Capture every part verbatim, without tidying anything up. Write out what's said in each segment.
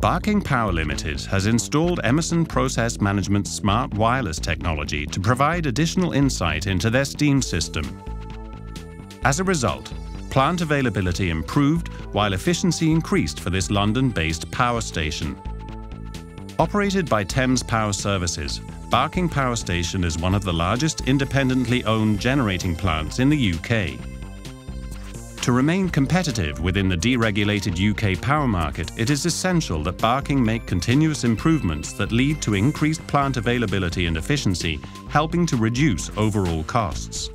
Barking Power Limited has installed Emerson Process Management's smart wireless technology to provide additional insight into their steam system. As a result, plant availability improved while efficiency increased for this London-based power station. Operated by Thames Power Services, Barking Power Station is one of the largest independently owned generating plants in the U K. To remain competitive within the deregulated U K power market, it is essential that Barking make continuous improvements that lead to increased plant availability and efficiency, helping to reduce overall costs.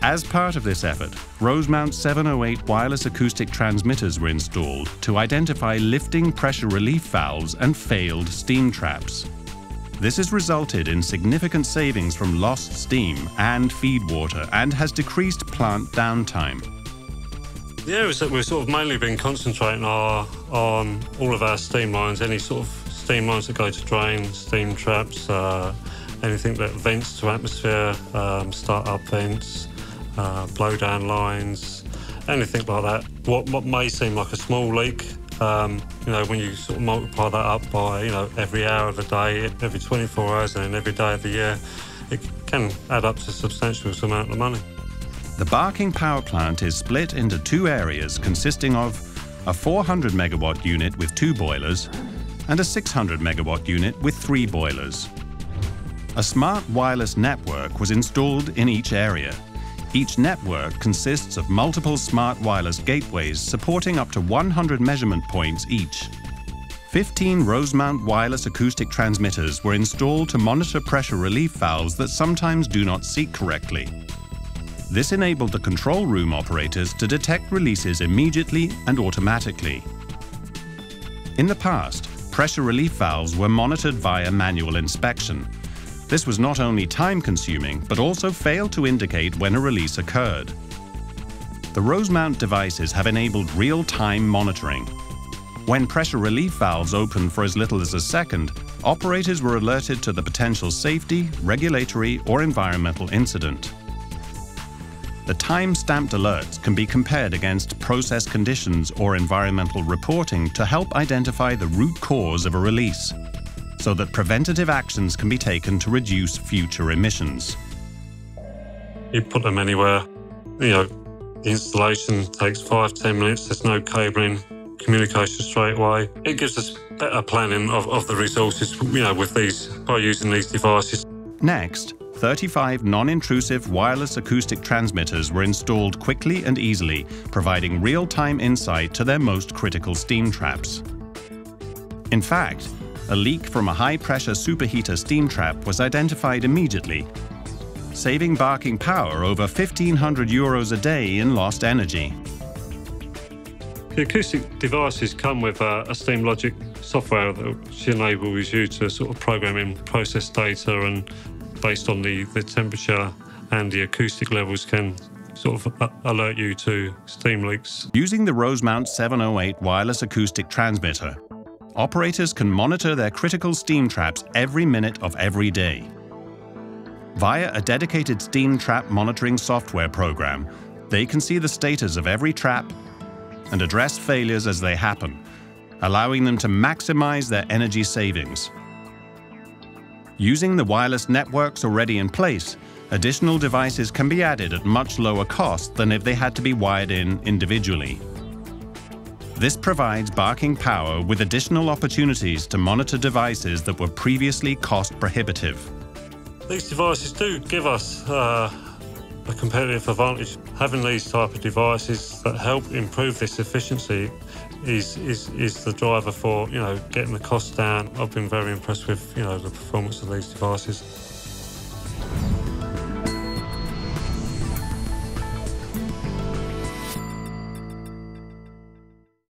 As part of this effort, Rosemount seven oh eight wireless acoustic transmitters were installed to identify lifting pressure relief valves and failed steam traps. This has resulted in significant savings from lost steam and feed water and has decreased plant downtime. Yeah, we've sort of mainly been concentrating our, on all of our steam lines, any sort of steam lines that go to drains, steam traps, uh, anything that vents to atmosphere, um, start-up vents, uh, blow-down lines, anything like that. What, what may seem like a small leak, Um, you know, when you sort of multiply that up by, you know, every hour of the day, every twenty-four hours and every day of the year, it can add up to a substantial amount of money. The Barking Power Plant is split into two areas consisting of a four hundred megawatt unit with two boilers and a six hundred megawatt unit with three boilers. A smart wireless network was installed in each area. Each network consists of multiple smart wireless gateways supporting up to one hundred measurement points each. fifteen Rosemount wireless acoustic transmitters were installed to monitor pressure relief valves that sometimes do not seat correctly. This enabled the control room operators to detect releases immediately and automatically. In the past, pressure relief valves were monitored via manual inspection. This was not only time-consuming, but also failed to indicate when a release occurred. The Rosemount devices have enabled real-time monitoring. When pressure relief valves open for as little as a second, operators were alerted to the potential safety, regulatory, or environmental incident. The time-stamped alerts can be compared against process conditions or environmental reporting to help identify the root cause of a release, so that preventative actions can be taken to reduce future emissions. You put them anywhere, you know, the installation takes five, ten minutes, there's no cabling, communication straight away. It gives us better planning of, of the resources, you know, with these, by using these devices. Next, thirty-five non-intrusive wireless acoustic transmitters were installed quickly and easily, providing real-time insight to their most critical steam traps. In fact, a leak from a high-pressure superheater steam trap was identified immediately, saving Barking Power over fifteen hundred euros a day in lost energy. The acoustic devices come with a, a SteamLogic software that enables you to sort of program in process data, and based on the, the temperature and the acoustic levels can sort of alert you to steam leaks. Using the Rosemount seven oh eight wireless acoustic transmitter, operators can monitor their critical steam traps every minute of every day. Via a dedicated steam trap monitoring software program, they can see the status of every trap and address failures as they happen, allowing them to maximize their energy savings. Using the wireless networks already in place, additional devices can be added at much lower cost than if they had to be wired in individually. This provides Barking Power with additional opportunities to monitor devices that were previously cost prohibitive. These devices do give us uh, a competitive advantage. Having these type of devices that help improve this efficiency is, is, is the driver for, you know, getting the costs down. I've been very impressed with, you know, the performance of these devices.